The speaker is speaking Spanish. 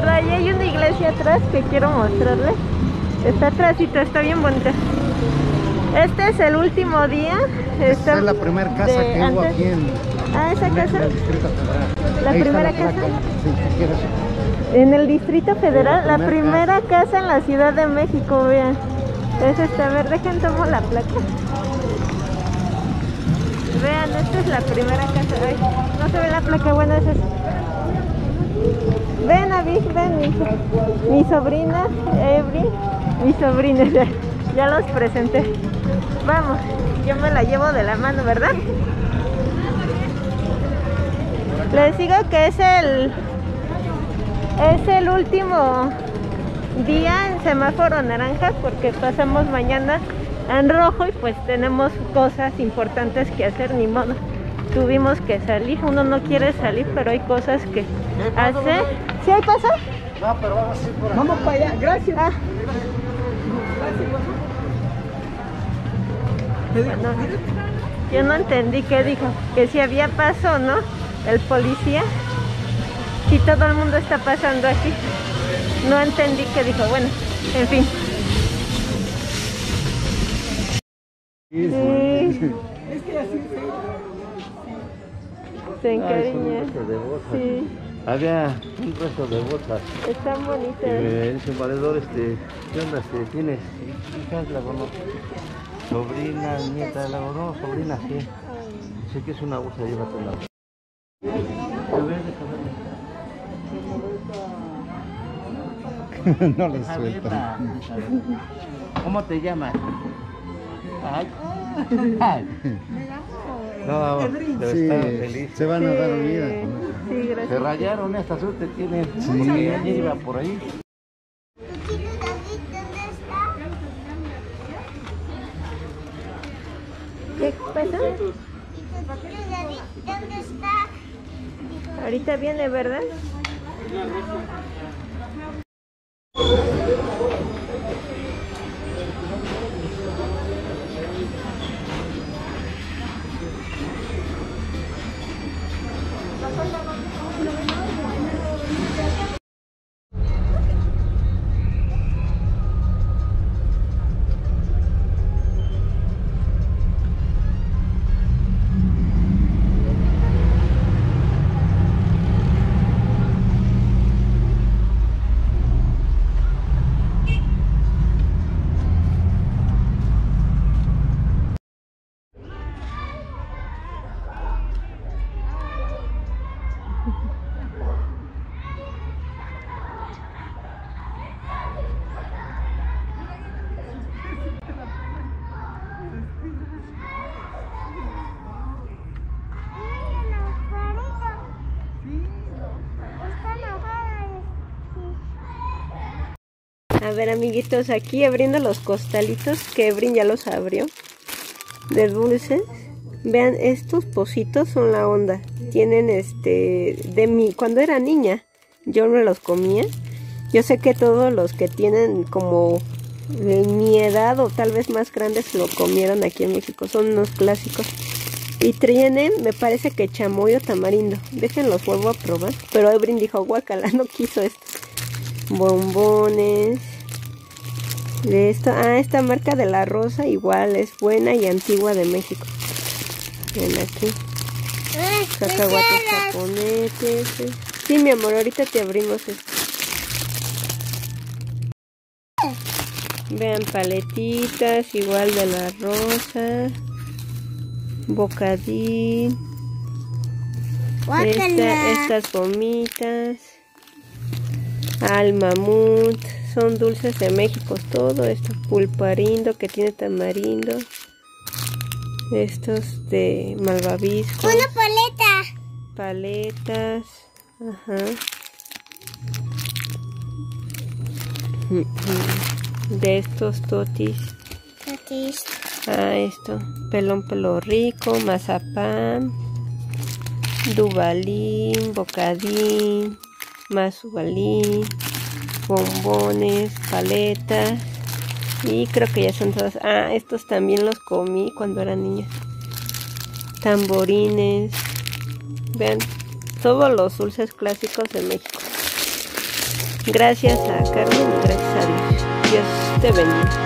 recuerda, ahí hay una iglesia atrás que quiero mostrarles. Está atrásito, está bien bonita. Este es el último día. Esta es la primera casa que hubo aquí en... Ah, ¿esa casa? ¿La primera casa? En el Distrito Federal, la primera casa en la Ciudad de México, vean. Es esta, a ver, dejen tomo la placa. Vean, esta es la primera casa de hoy. No se ve la placa, bueno, es esa. Ven, Abby, ven, mi sobrina, Every, mi sobrina, ya los presenté. Vamos, yo me la llevo de la mano, ¿verdad? Les digo que es el último día en semáforo naranja porque pasamos mañana en rojo y pues tenemos cosas importantes que hacer, ni modo. Tuvimos que salir, uno no quiere salir, pero hay cosas que hacer. ¿Sí hay paso? No, pero vamos a ir por allá. Vamos para allá, gracias. Ah. Bueno, yo no entendí qué dijo, que si había paso, ¿no? El policía. Si todo el mundo está pasando aquí. No entendí qué dijo, bueno, en fin. Sí. Es que así se encariña. Sí. Había un resto de botas. Están bonitas. El valedor, ¿qué onda? ¿Tienes hijas, la conozco? Sobrina, nieta, la conozco, sobrina, sí. Sé que es una bolsa, llévatela. A ver, déjame. No le sueltan. ¿Cómo te llamas? Ay. Ay. No, sí, feliz. Se van a dar unidas. Sí, gracias. Se rayaron estas suerte tienen. Sí, ella iba por ahí. ¿Qué pasó? ¿Dónde está? Ahorita viene, ¿verdad? A ver, amiguitos, aquí abriendo los costalitos que Ebrín ya los abrió de dulces. Vean, estos pocitos son la onda. Tienen de mí, cuando era niña, yo me los comía. Yo sé que todos los que tienen como de mi edad o tal vez más grandes lo comieron aquí en México. Son unos clásicos. Y tienen, me parece que chamoy o tamarindo. Déjenlos, vuelvo a probar. Pero Ebrín dijo, guácala, no quiso esto. Bombones. De esto, esta marca de la rosa igual es buena y antigua de México. Ven aquí. Cacahuates japoneses. Sí, mi amor, ahorita te abrimos esto. Vean, paletitas igual de la rosa. Bocadín. Estas gomitas. Al mamut. Son dulces de México, todo esto. Pulparindo, que tiene tamarindo. Estos de malvavisco. Una paleta. Paletas. Ajá. De estos totis. Totis. Ah, esto. Pelón Pelo Rico, mazapán. Duvalín, bocadín. Mazuvalín, bombones, paletas. Y creo que ya son todas. Ah, estos también los comí cuando era niña. Tamborines. Vean, todos los dulces clásicos de México. Gracias a Carmen, gracias a Dios. Dios te bendiga.